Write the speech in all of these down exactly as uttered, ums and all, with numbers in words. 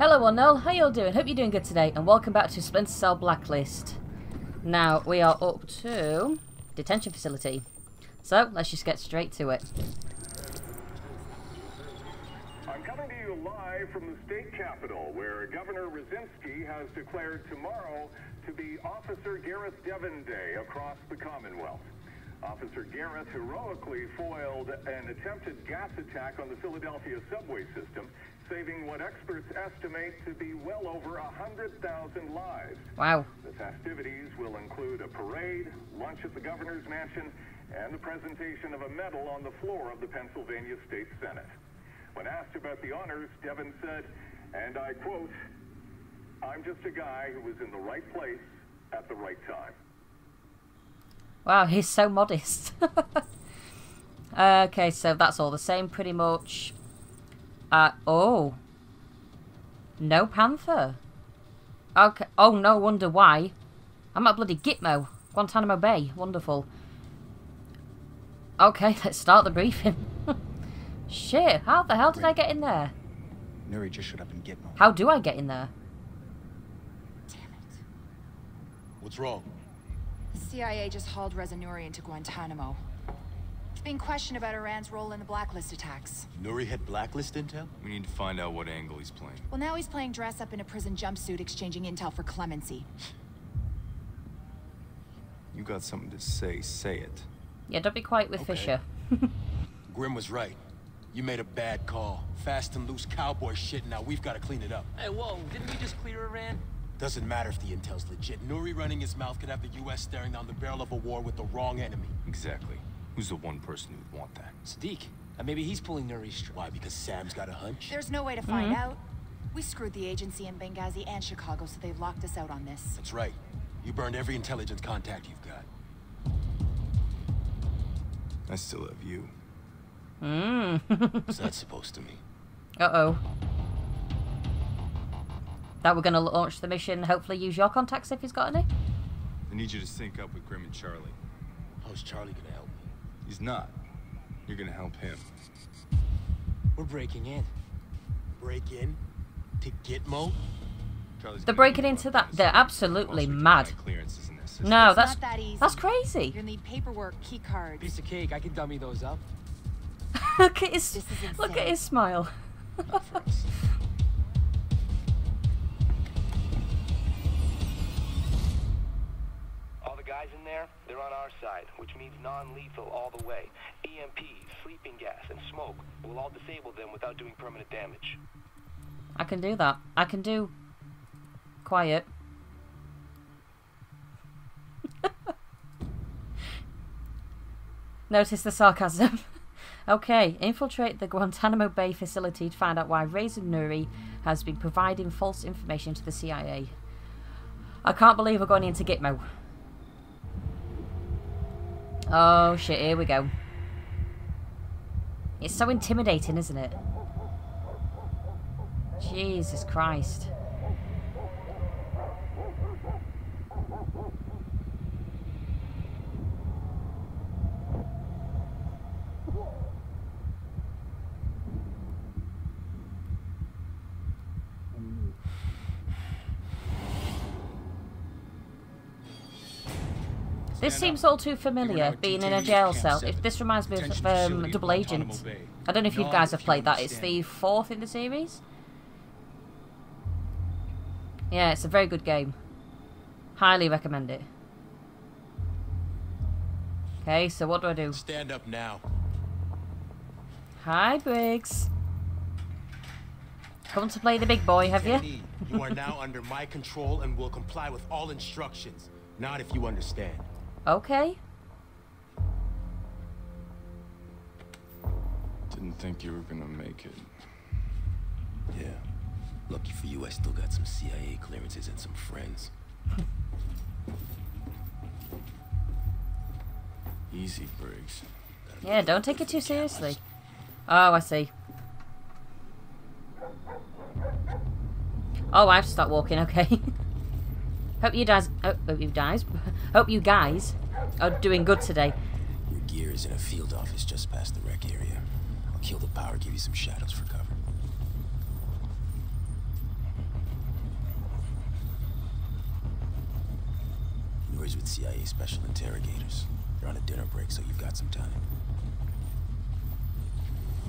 Hello Onel, how you all doing? Hope you're doing good today and welcome back to Splinter Cell Blacklist. Now we are up to detention facility. So let's just get straight to it. I'm coming to you live from the state capitol where Governor Rozinski has declared tomorrow to be Officer Gareth Devin Day across the Commonwealth. Officer Gareth heroically foiled an attempted gas attack on the Philadelphia subway system, saving what experts estimate to be well over one hundred thousand lives. Wow. The festivities will include a parade, lunch at the governor's mansion, and the presentation of a medal on the floor of the Pennsylvania State Senate. When asked about the honors, Devin said, and I quote, "I'm just a guy who was in the right place at the right time." Wow, he's so modest. Okay, so that's all the same, pretty much. Uh, oh. No panther. Okay. Oh, no wonder why. I'm at bloody Gitmo. Guantanamo Bay. Wonderful. Okay, let's start the briefing. Shit, how the hell did Wait. I get in there? Nuri just showed up in Gitmo. How do I get in there? Damn it. What's wrong? The C I A just hauled Reza Nuri into Guantanamo. He's being questioned about Iran's role in the blacklist attacks. Nuri had blacklist intel? We need to find out what angle he's playing. Well, now he's playing dress up in a prison jumpsuit, exchanging intel for clemency. You got something to say, say it. Yeah, don't be quiet with okay. Fisher. Grimm was right. You made a bad call. Fast and loose cowboy shit, now we've got to clean it up. Hey, whoa, didn't we just clear Iran? Doesn't matter if the intel's legit. Nuri running his mouth could have the U S staring down the barrel of a war with the wrong enemy. Exactly. Who's the one person who'd want that? Sadiq. Uh, maybe he's pulling Nuri's strap. Why? Because Sam's got a hunch? There's no way to find mm-hmm. out. We screwed the agency in Benghazi and Chicago, so they've locked us out on this. That's right. You burned every intelligence contact you've got. I still have you. Mm. What's that supposed to mean? Uh-oh. That we're going to launch the mission, hopefully use your contacts if he's got any. I need you to sync up with Grimm and Charlie. How's Charlie going to help me? He's not. You're going to help him. We're breaking in. Break in? To Gitmo? Charlie's They're breaking into that. They're absolutely mad. No, that's not that easy. That's crazy. You're going to need paperwork, key cards. Piece of cake, I can dummy those up. Look at his, look at his smile. In there, they're on our side, which means non-lethal all the way. E M P, sleeping gas, and smoke will all disable them without doing permanent damage. I can do that. I can do... Quiet. Notice the sarcasm. Okay, infiltrate the Guantanamo Bay facility to find out why Reza Nuri has been providing false information to the C I A. I can't believe we're going into Gitmo. Oh shit, here we go. It's so intimidating, isn't it? Jesus Christ. This seems all too familiar, being in a jail cell. If this reminds me of um, Double Agent. I don't know if you guys have played that. It's the fourth in the series. Yeah, it's a very good game. Highly recommend it. Okay, so what do I do? Stand up now. Hi, Briggs. Come to play the big boy, have you? You are now under my control and will comply with all instructions. Not if you understand. Okay. Didn't think you were gonna make it. Yeah. Lucky for you, I still got some C I A clearances and some friends. Easy, Briggs. Yeah, don't take it too seriously. Oh, I see. Oh, I have to start walking, okay. Hope you guys, hope you guys, hope you guys are doing good today. Your gear is in a field office just past the wreck area. I'll kill the power, give you some shadows for cover. always with C I A special interrogators. They're on a dinner break, so you've got some time.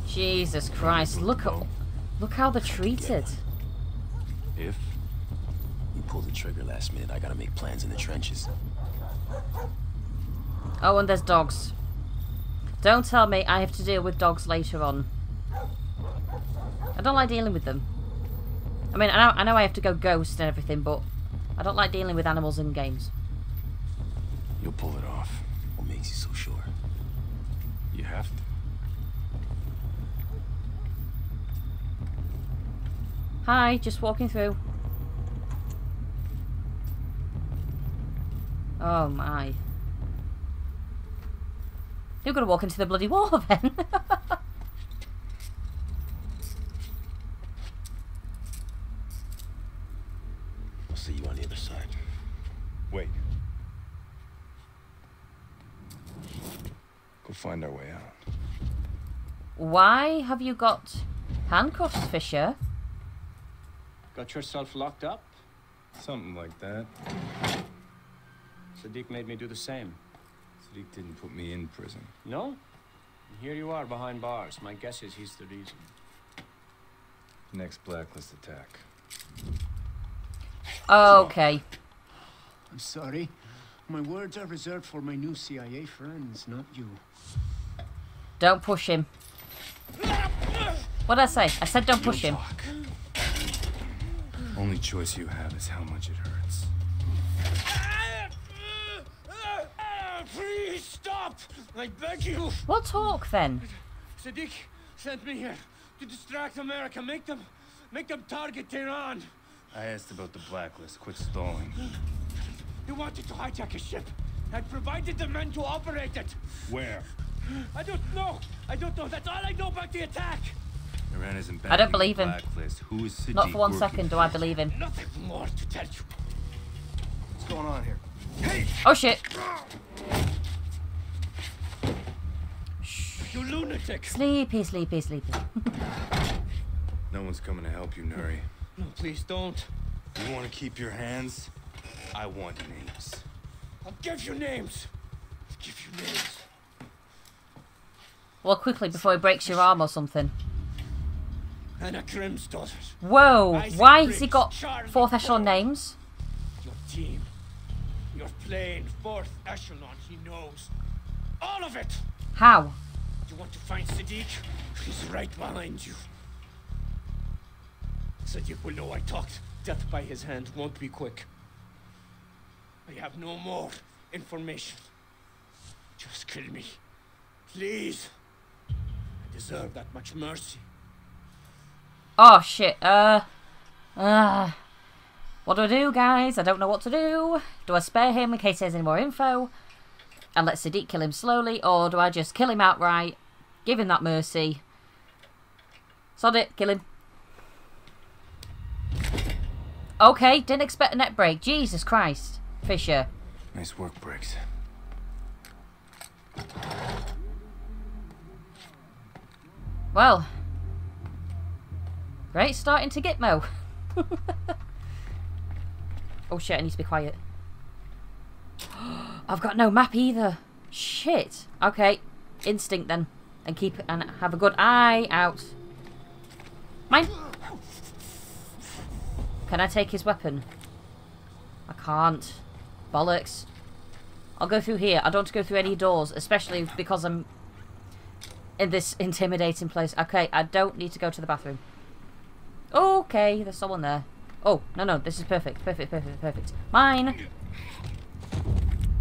Jesus Christ, look, look how they're treated. If you pull the trigger last minute, I gotta make plans in the trenches. Oh, and there's dogs. Don't tell me I have to deal with dogs later on. I don't like dealing with them. I mean, I know I, know I have to go ghost and everything, but I don't like dealing with animals in games. You'll pull it off. What makes you so sure? You have to. Hi, just walking through. Oh my. You're gonna walk into the bloody wall then. I'll see you on the other side. Wait. Go find our way out. Why have you got handcuffs, Fisher? Got yourself locked up? Something like that. Sadiq made me do the same. Sadiq didn't put me in prison. No? And here you are behind bars. My guess is he's the reason. Next Blacklist attack. Okay. I'm sorry. My words are reserved for my new C I A friends, not you. Don't push him. What did I say? I said don't push him. Only choice you have is how much it hurts. Please stop! I beg you! What talk then? Sadiq sent me here to distract America. Make them make them target Tehran. I asked about the Blacklist. Quit stalling. You wanted to hijack a ship. I provided the men to operate it. Where? I don't know. I don't know. That's all I know about the attack. Iran isn't bad. I don't believe him. Who is Sadiq? Not for one second do I believe him. Nothing more to tell you. What's going on here? Hey! Oh shit! You lunatic! Sleepy, sleepy, sleepy. No one's coming to help you, Nuri. No, please don't. You want to keep your hands? I want names. I'll give you names. I'll give you names. Well, quickly before he breaks your arm or something. Anna Grimm's daughters. Whoa! Isaac Why Grimm's, has he got Charlie fourth echelon Paul. Names? Your team, your plane, fourth echelon. He knows all of it. How? You want to find Sadiq? He's right behind you. Sadiq will know I talked. Death by his hand won't be quick. I have no more information. Just kill me, please. I deserve that much mercy. Oh shit, uh, uh, what do I do, guys? I don't know what to do. Do I spare him in case there's any more info? And let Sadiq kill him slowly, or do I just kill him outright? Give him that mercy. Sod it, kill him. Okay, didn't expect a net break. Jesus Christ, Fisher. Nice work, Briggs. Well. Great starting to Gitmo. Oh shit, I need to be quiet. I've got no map either. Shit. Okay. Instinct then. And keep and have a good eye out. Mine. Can I take his weapon? I can't. Bollocks. I'll go through here. I don't want to go through any doors, especially because I'm in this intimidating place. Okay, I don't need to go to the bathroom. Okay, there's someone there. Oh, no, no, this is perfect. Perfect, perfect, perfect. Mine!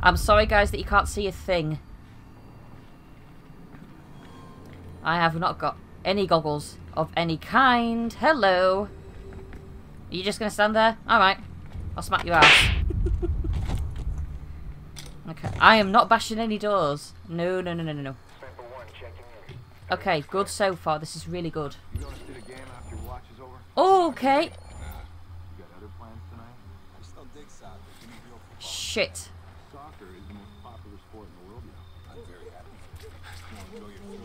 I'm sorry, guys, that you can't see a thing. I have not got any goggles of any kind. Hello! Are you just going to stand there? Alright. I'll smack your ass. Okay, I am not bashing any doors. No, no, no, no, no, no. Okay, good so far. This is really good. Okay. Shit. Soccer is the most popular sport in the world now. I'm very happy.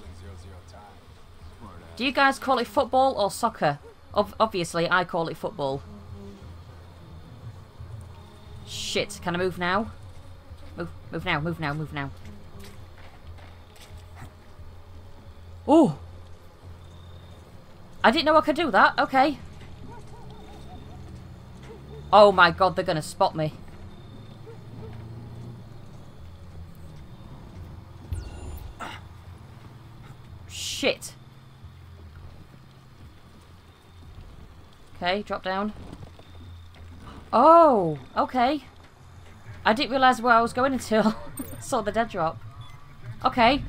Do you guys call it football or soccer? Ob obviously, I call it football. Shit. Can I move now? Move, move now, move now, move now. Oh! I didn't know I could do that. Okay. Oh my god, they're gonna spot me. Shit. Okay, drop down. Oh, okay. I didn't realise where I was going until I saw the dead drop. Okay.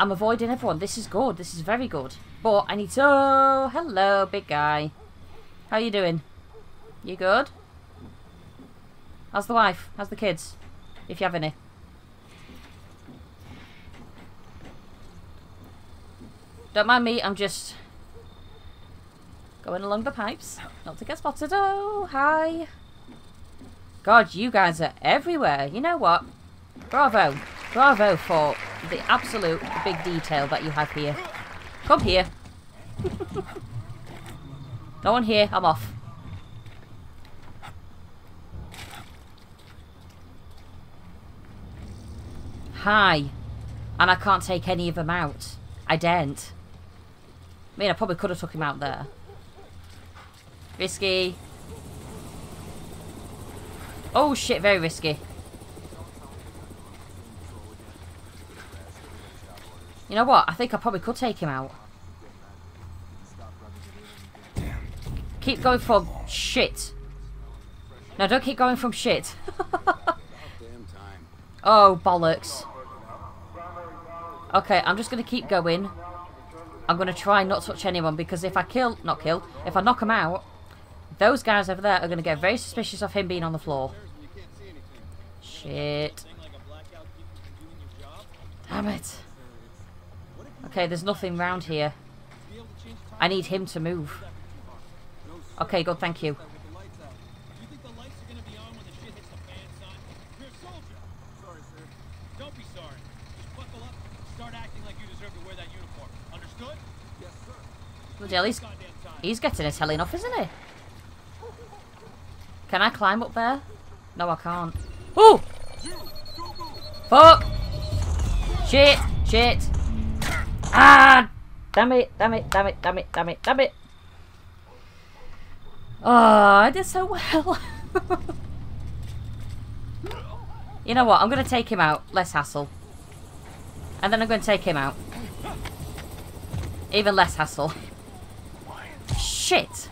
I'm avoiding everyone. This is good. This is very good. But I need to... Oh, hello, big guy. How you doing? You good? How's the wife? How's the kids? If you have any. Don't mind me. I'm just... going along the pipes. Not to get spotted. Oh, hi. God, you guys are everywhere. You know what? Bravo. Bravo for the absolute big detail that you have here. Come here. No one here. I'm off. Hi. And I can't take any of them out. I daren't. I mean, I probably could have took him out there. Risky. Oh shit, very risky. You know what? I think I probably could take him out. Keep going from shit. No, don't keep going from shit. Oh, bollocks. Okay, I'm just going to keep going. I'm going to try and not touch anyone because if I kill... Not kill. If I knock him out, those guys over there are going to get very suspicious of him being on the floor. Shit. Damn it. Okay, there's nothing round here. I need him to move. Okay, good, thank you. Well, he's, he's getting his hell off, isn't he? Can I climb up there? No, I can't. Ooh! Fuck! Shit! Shit! Ah! Damn it, damn it, damn it, damn it, damn it, damn it. Oh, I did so well. You know what? I'm going to take him out. Less hassle. And then I'm going to take him out. Even less hassle. Shit!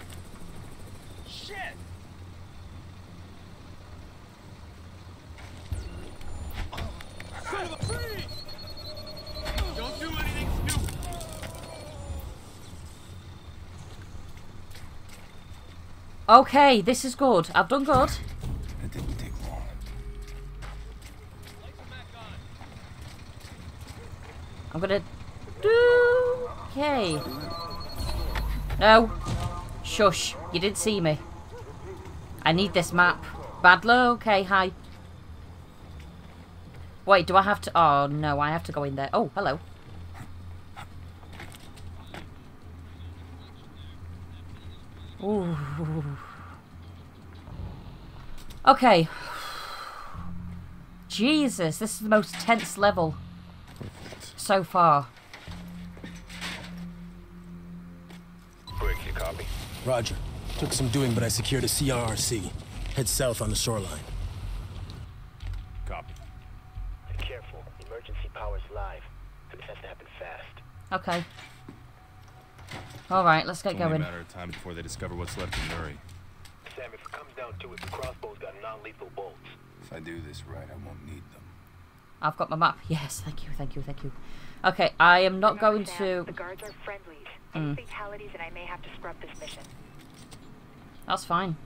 Shit! Don't do anything stupid. Okay, this is good. I've done good. It didn't take long. I'm gonna do okay. No. Shush. You didn't see me. I need this map. Badly. Okay, hi. Wait, do I have to... Oh, no. I have to go in there. Oh, hello. Ooh. Okay. Jesus. This is the most tense level so far. Copy. Roger. Took some doing, but I secured a C R R C. Head south on the shoreline. Copy. Be careful. Emergency power's live. It has to happen fast. Okay. All right, let's get it's only going. A matter of time before they discover what's left of Nuri. Sam, if it comes down to it, the crossbow's got non-lethal bolts. If I do this right, I won't need them. I've got my map. Yes, thank you, thank you, thank you. Okay, I am not Remember, going Sam, to. The guards are friendly. Mm. Fatalities and I may have to scrub this mission. That's fine.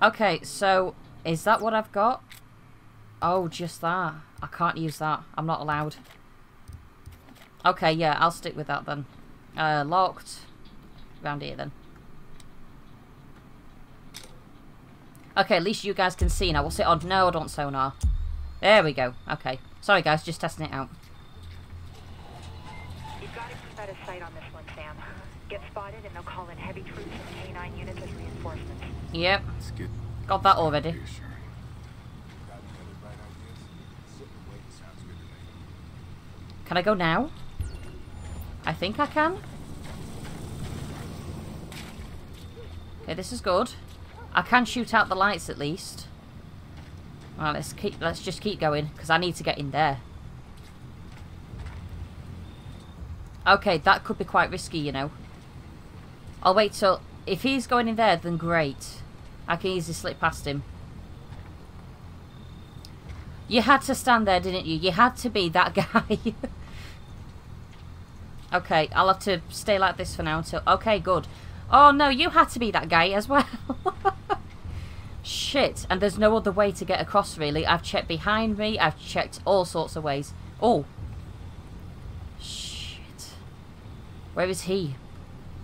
Okay, so is that what I've got? Oh, just that. I can't use that. I'm not allowed. Okay, yeah, I'll stick with that then. Uh, locked. Round here then. Okay, at least you guys can see now. What's it on? No, I don't sonar. There we go. Okay. Sorry guys, just testing it out. You've got to keep out of sight on this one, Sam. Get spotted and they'll call in heavy troops and canine units as reinforcements. Yep. Got that already. Can I go now? I think I can. Okay, this is good. I can shoot out the lights at least. Alright, let's keep let's just keep going, because I need to get in there. Okay, that could be quite risky, you know. I'll wait till if he's going in there, then great. I can easily slip past him. You had to stand there, didn't you? You had to be that guy. Okay, I'll have to stay like this for now until... Okay, good. Oh, no, you had to be that guy as well. Shit, and there's no other way to get across, really. I've checked behind me. I've checked all sorts of ways. Oh. Shit. Where is he?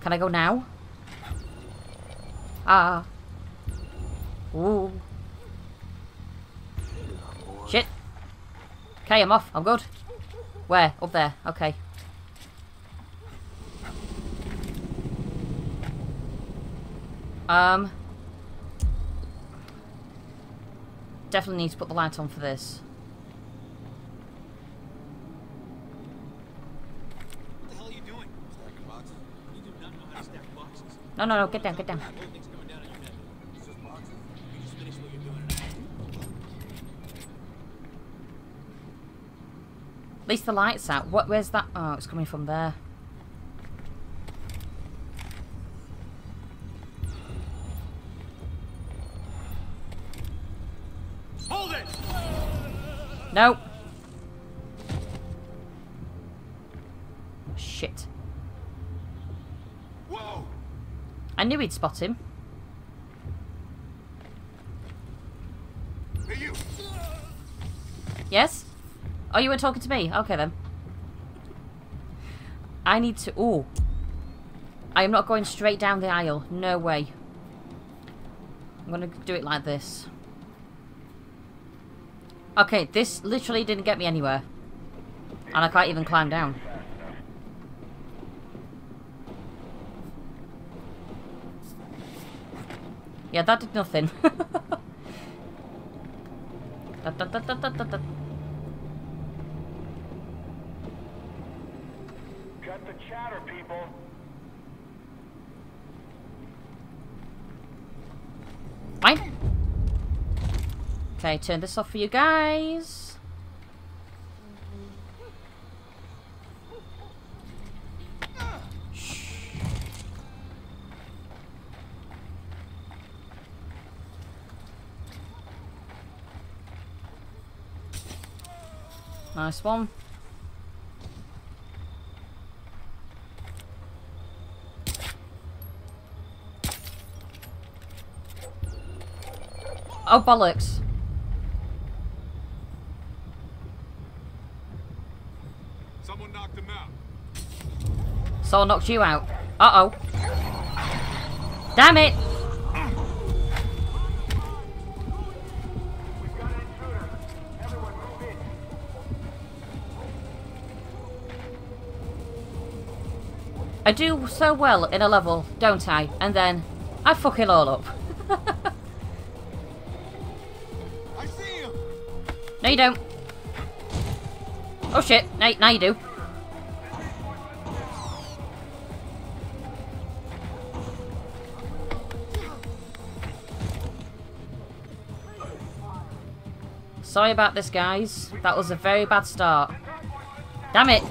Can I go now? Ah. Ooh. Shit. Okay, I'm off. I'm good. Where? Up there. Okay. Um. Definitely need to put the light on for this. What the hell are you doing? Stacking boxes. You do not know how to stack boxes. No, no, no. Get down. Get down. At least the light's out. What? Where's that? Oh, it's coming from there. Hold it! No. Shit. Whoa! I knew he'd spot him. Hey, you. Yes? Oh, you were talking to me? Okay, then. I need to... Ooh. I am not going straight down the aisle. No way. I'm going to do it like this. Okay, this literally didn't get me anywhere. And I can't even climb down. Yeah, that did nothing. da, da, da, da, da, da. Cut the chatter, people. Fine. Okay, turn this off for you guys. Shh. Nice one. Oh, bollocks. Someone knocked him out. Someone knocked you out. Uh-oh. Damn it! We've got an intruder. Everyone move in. I do so well in a level, don't I? And then I fuck it all up. No, you don't. Oh, shit. Now, now you do. Sorry about this, guys. That was a very bad start. Damn it.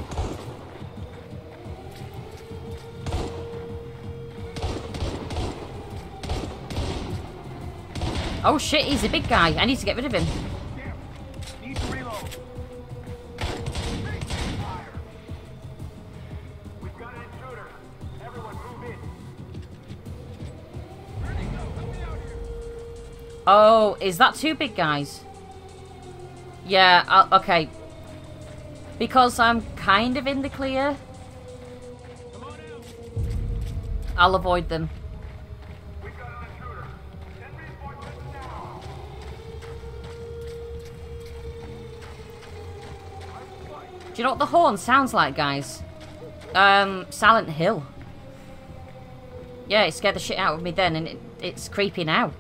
Oh, shit. He's a big guy. I need to get rid of him. Oh, is that two big guys? Yeah, I'll, okay. Because I'm kind of in the clear, I'll avoid them. Do you know what the horn sounds like, guys? Um, Silent Hill. Yeah, it scared the shit out of me then, and it, it's creepy now.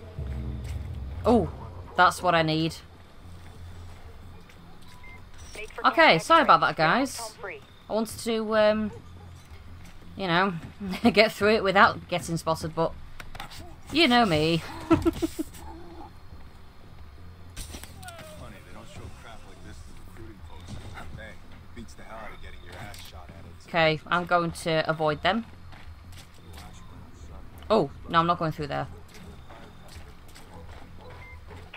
Oh, that's what I need. Make Okay, sorry about that, guys. I wanted to, um, you know, get through it without getting spotted, but you know me. Okay, I'm going to avoid them. Oh, no, I'm not going through there.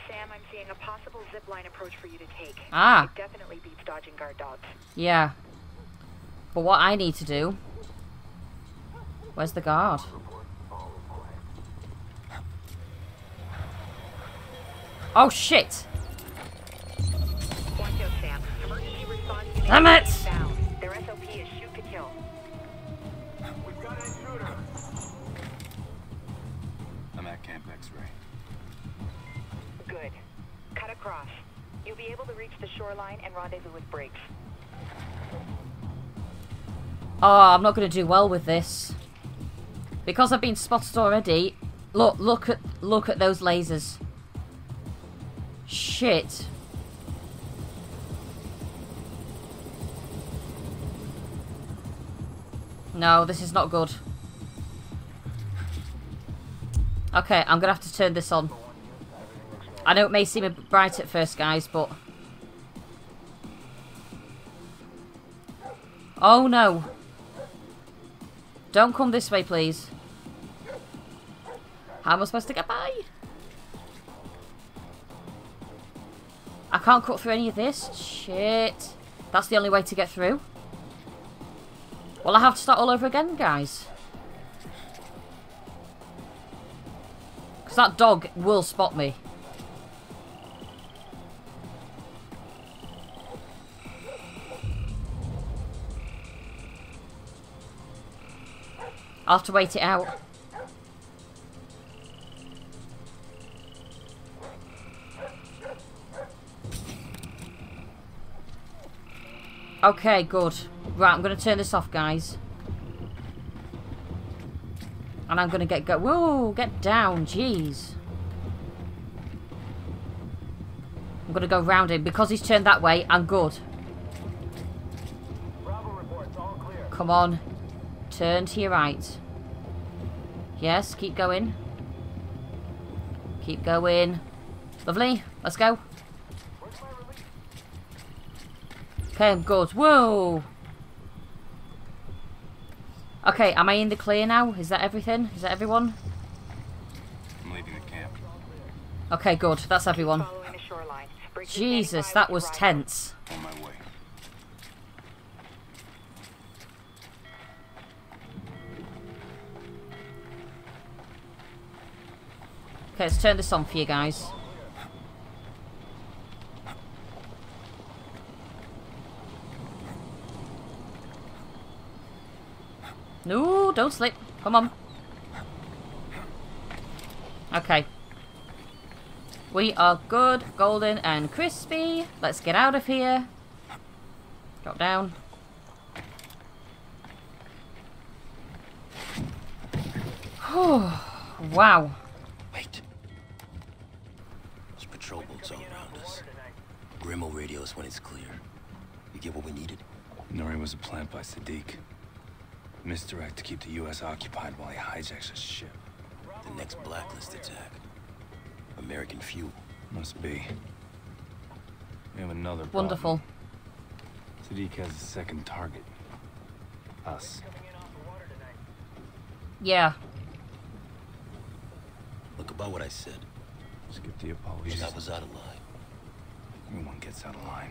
Sam, I'm seeing a possible zip line approach for you to take. Ah. It definitely beats dodging guard dogs. Yeah. But what I need to do... Where's the guard? Oh, shit! Damn it! Their S O P is shoot to kill. We've got an intruder. I'm at Camp X-Ray. Good. Cut across. You'll be able to reach the shoreline and rendezvous with Briggs. Oh, I'm not going to do well with this. Because I've been spotted already. Look, look at, look at those lasers. Shit. No, this is not good. Okay, I'm gonna have to turn this on. I know it may seem bright at first, guys, but... Oh no! Don't come this way, please. How am I supposed to get by? I can't cut through any of this. Shit. That's the only way to get through. Well, I have to start all over again, guys. Because that dog will spot me. I'll have to wait it out. Okay, good. Right, I'm going to turn this off, guys. And I'm going to get go- Whoa, get down, jeez. I'm going to go round him. Because he's turned that way, I'm good. Bravo reports, all clear. Come on. Turn to your right. Yes, keep going. Keep going. Lovely, let's go. Okay, I'm good. Whoa! Okay, am I in the clear now? Is that everything? Is that everyone? I'm leaving the camp. Okay, good. That's everyone. Jesus, that was tense. On my way. Okay, let's turn this on for you guys. No, don't slip. Come on. Okay. We are good, golden and crispy. Let's get out of here. Drop down. Oh, wow. Wait. There's patrol boats all around us. Grim will radio us when it's clear. You get what we needed? Nuri was a plant by Sadiq. Misdirect to keep the U S occupied while he hijacks a ship. The next Blacklist attack. American fuel. Must be. We have another problem. Wonderful. Sadiq has a second target. Us. Yeah. Look about what I said. Skip the apologies. That was out of line. Everyone gets out of line.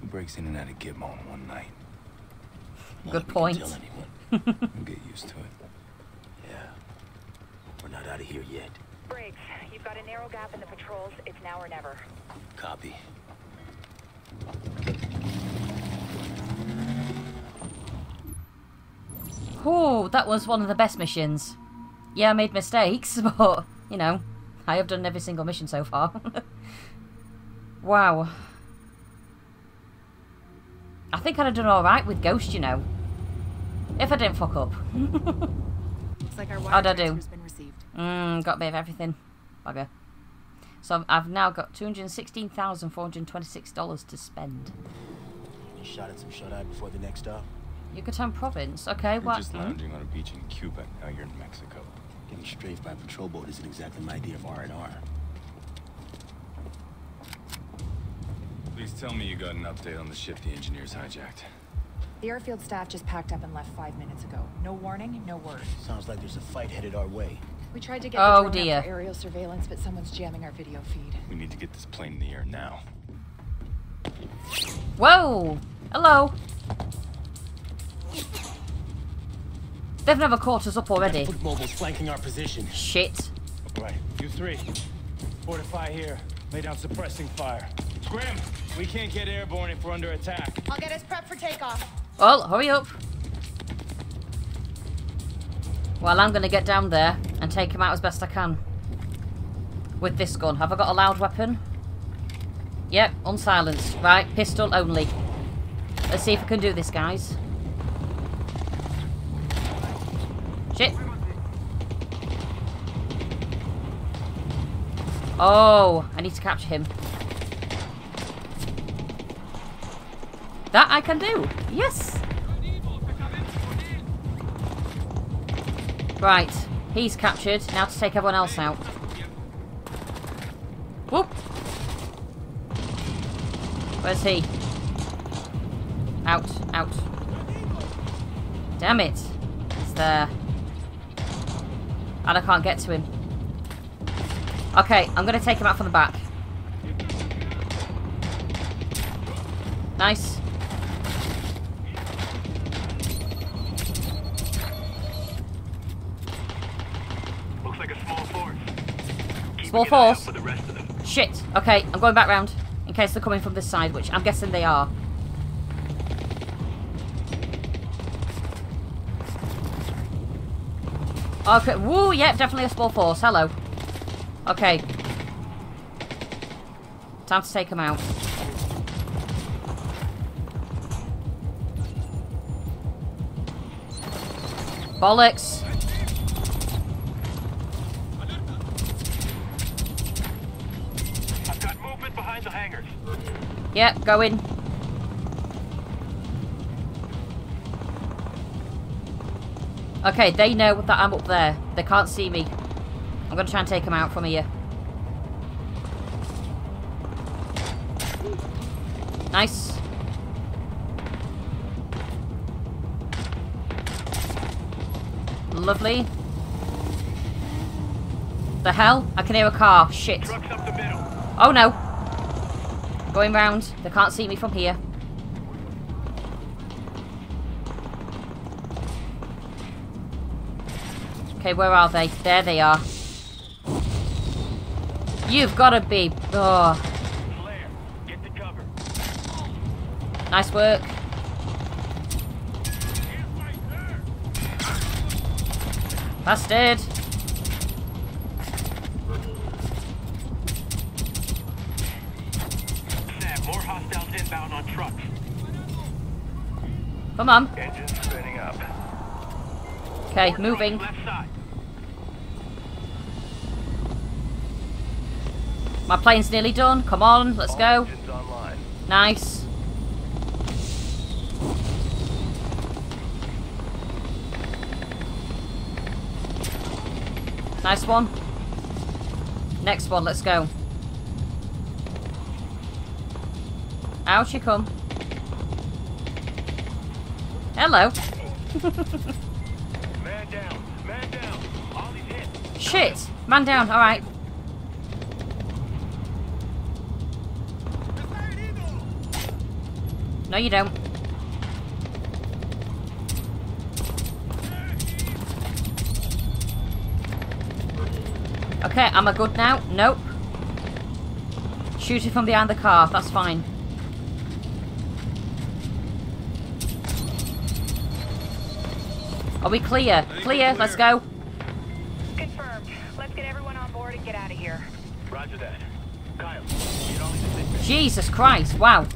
He breaks in and out of Gitmo in one night. Good point. We'll get used to it. Yeah. We're not out of here yet. Briggs, you've got a narrow gap in the patrols. It's now or never. Copy. Oh, that was one of the best missions. Yeah, I made mistakes, but, you know, I have done every single mission so far. Wow. I think I'd have done alright with Ghost, you know. If I didn't fuck up. Looks like our wire transfer's been received. Mmm, got a bit of everything. Bugger. So I've, I've now got two hundred sixteen thousand four hundred twenty-six dollars to spend. You shot at some shut-eye before the next stop? Yucatan province, okay, what? You're just lounging on a beach in Cuba, now you're in Mexico. Getting strafed by a patrol boat isn't exactly my idea of R and R. Please tell me you got an update on the ship the engineers hijacked. The airfield staff just packed up and left five minutes ago. No warning, no word. Sounds like there's a fight headed our way. We tried to get oh, the drone dear. out for aerial surveillance, but someone's jamming our video feed. We need to get this plane in the air now. Whoa! Hello! They've never caught us up already. Foot mobiles flanking our position. Shit. Alright, you three. Fortify here. Lay down suppressing fire. Grim, we can't get airborne if we're under attack. I'll get us prepped for takeoff. Well, hurry up. Well, I'm going to get down there and take him out as best I can. With this gun. Have I got a loud weapon? Yep, unsilenced. Right, pistol only. Let's see if I can do this, guys. Shit. Oh, I need to capture him. That I can do. Yes. Right. He's captured. Now to take everyone else out. Whoop. Where's he? Out. Out. Damn it. It's there. And I can't get to him. Okay, I'm going to take him out from the back. Nice. Looks like a small force. Small force? For the rest of them. Shit. Okay, I'm going back round in case they're coming from this side, which I'm guessing they are. Okay, woo, yep, definitely a small force. Hello. Okay. Time to take them out. Bollocks. I've got movement behind the hangars. Yep, go in. Okay, they know that I'm up there. They can't see me. I'm going to try and take them out from here. Nice. Lovely. The hell? I can hear a car. Shit. Truck's up the middle. Oh no. Going round. They can't see me from here. Okay, where are they? There they are. You've got to be... Oh. Flare, get to cover. Nice work. Bastard. Sam, more hostiles inbound on trucks. Come on. Engines spinning up. Okay, moving. My plane's nearly done. Come on, let's go. Nice. Nice one. Next one, let's go. Out you come. Hello. Man down, man down. All these hits. Shit, man down, alright. No, you don't. Okay, am I good now? Nope. Shoot it from behind the car. That's fine. Are we clear? Clear. Let's go. Confirmed. Let's get everyone on board and get out of here. Roger that. Kyle, get on the stick. Jesus Christ! Wow.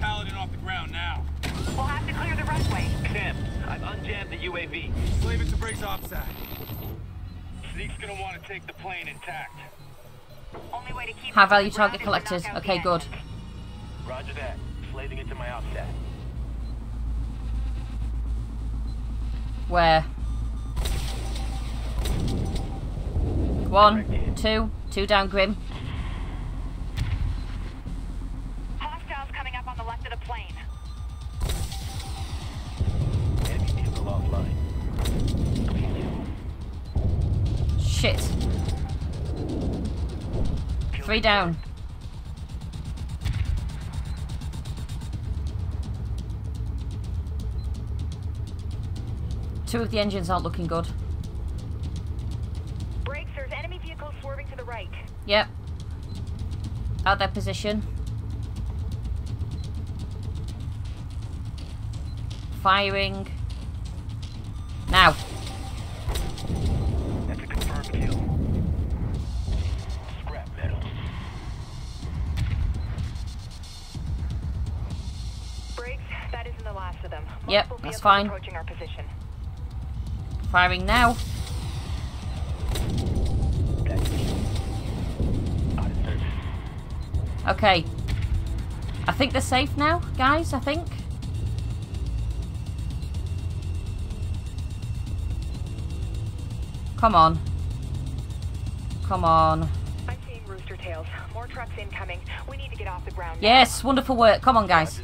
Paladin off the ground now. We'll have to clear the runway. Sam, I've unjammed the U A V. Slave it to Briggs' opside. Sneak's gonna want to take the plane intact. High value target collected. Okay, good. Roger that. Slaving into my offset. Where? One, two, two down, Grim. Hostiles coming up on the left of the plane. Enemy vehicle offline. Shit. Three down. Two of the engines aren't looking good. Brakes, there's enemy vehicles swerving to the right. Yep. Out their position. Firing. Now. That's a confirmed kill. Scrap metal. Brakes, that isn't the last of them. Multiple yep, that's fine. Approaching our position. Firing now. Okay. I think they're safe now, guys, I think. Come on. Come on. I'm seeing rooster tails. More trucks incoming. We need to get off the ground now. Yes, wonderful work. Come on, guys.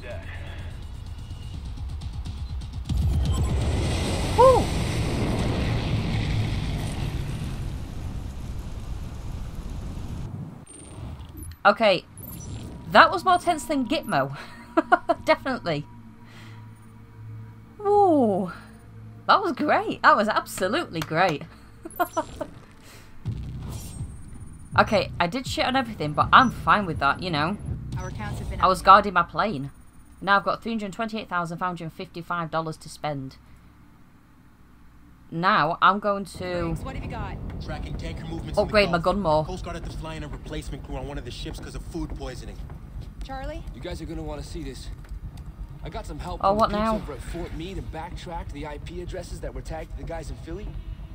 Woo! Okay, that was more tense than Gitmo. Definitely. Ooh, that was great. That was absolutely great. Okay, I did shit on everything, but I'm fine with that, you know. Our accounts have been I was guarding my plane. Now I've got three hundred twenty-eight thousand five hundred fifty-five dollars to spend. Now I'm going to what have you got? Tracking tanker movements upgrade my gun more. Coast Guard had to fly in a replacement crew on one of the ships because of food poisoning. Charlie, you guys are going to want to see this. I got some help. Oh, what now? Over at Fort Meade and backtracked the I P addresses that were tagged to the guys in Philly.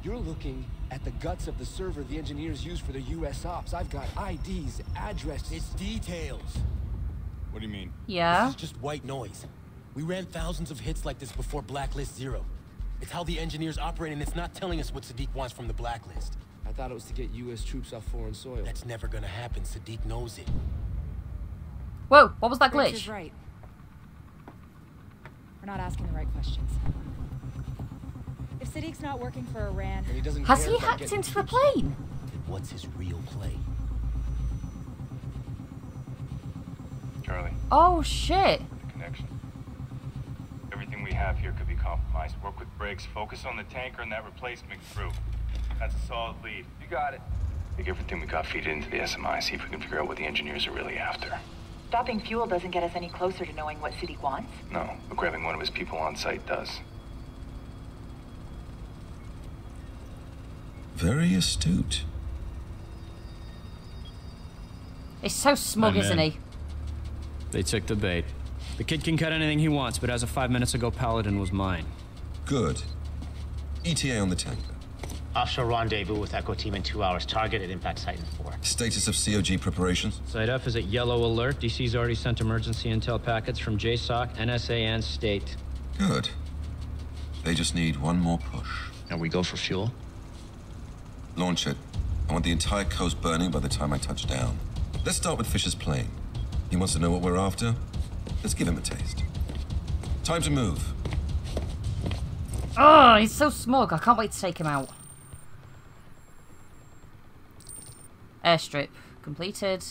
You're looking at the guts of the server the engineers use for their U S ops. I've got I Ds, addresses. It's details. What do you mean? Yeah. This is just white noise. We ran thousands of hits like this before Blacklist Zero. It's how the engineers operate, and it's not telling us what Sadiq wants from the Blacklist. I thought it was to get U S troops off foreign soil. That's never gonna happen. Sadiq knows it. Whoa, what was that glitch? Rich is right. We're not asking the right questions. If Sadiq's not working for Iran... He doesn't Has he hacked into the plane? Then what's his real play? Charlie. Oh, shit. The connection. Everything we have here could be compromised. Work with brakes, focus on the tanker and that replacement crew. That's a solid lead. You got it. Take everything we got, feed it into the S M I, see if we can figure out what the engineers are really after. Stopping fuel doesn't get us any closer to knowing what Sadiq wants. No, but grabbing one of his people on site does. Very astute. He's so smug, isn't he? They took the bait. The kid can cut anything he wants, but as of five minutes ago, Paladin was mine. Good. E T A on the tanker. Offshore rendezvous with Echo Team in two hours. Target at impact site in four. Status of C O G preparations? Site-F is at yellow alert. D C's already sent emergency intel packets from J SOC, N S A, and State. Good. They just need one more push. And we go for fuel? Launch it. I want the entire coast burning by the time I touch down. Let's start with Fisher's plane. He wants to know what we're after. Let's give him a taste. Time to move. Oh, he's so smug. I can't wait to take him out. Airstrip completed.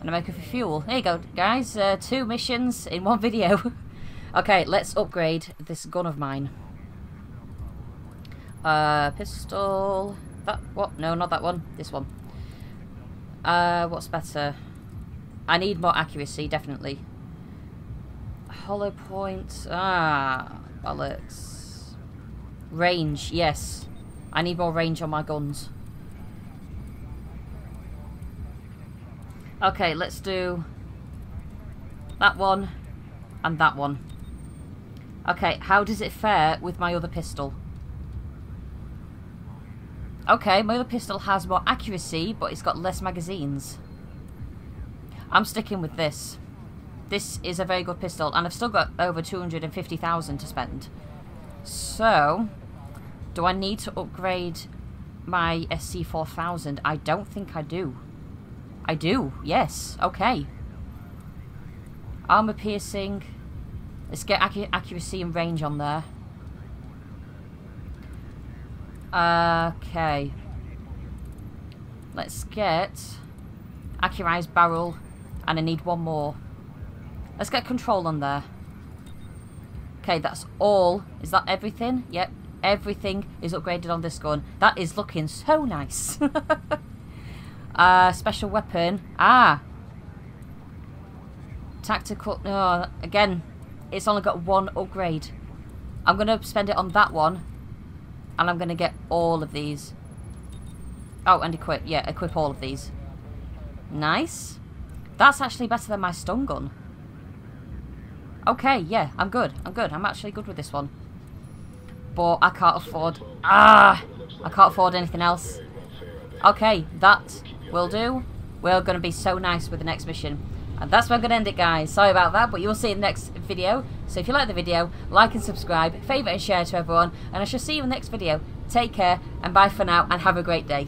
And I'm making for fuel. There you go, guys. Uh, two missions in one video. Okay, let's upgrade this gun of mine. Uh, pistol. That what? No, not that one. This one. Uh, what's better? I need more accuracy, definitely. Hollow point. Ah, bollocks. Range, yes. I need more range on my guns. Okay, let's do that one and that one. Okay, how does it fare with my other pistol? Okay, my other pistol has more accuracy, but it's got less magazines. I'm sticking with this. This is a very good pistol, and I've still got over two hundred fifty thousand to spend. So, do I need to upgrade my S C four thousand? I don't think I do. I do, yes. Okay. Armor piercing. Let's get ac accuracy and range on there. Okay. Let's get accurized barrel, and I need one more. Let's get control on there. Okay, that's all. Is that everything? Yep, everything is upgraded on this gun. That is looking so nice. uh, special weapon. Ah. Tactical. Oh, again, it's only got one upgrade. I'm going to spend it on that one. And I'm going to get all of these. Oh, and equip. Yeah, equip all of these. Nice. That's actually better than my stun gun. Okay, yeah, I'm good. I'm good. I'm actually good with this one. But I can't afford... Ah! I can't afford anything else. Okay, that will do. We're going to be so nice with the next mission. And that's where I'm going to end it, guys. Sorry about that, but you'll see in the next video. So if you like the video, like and subscribe, favourite and share to everyone. And I shall see you in the next video. Take care, and bye for now, and have a great day.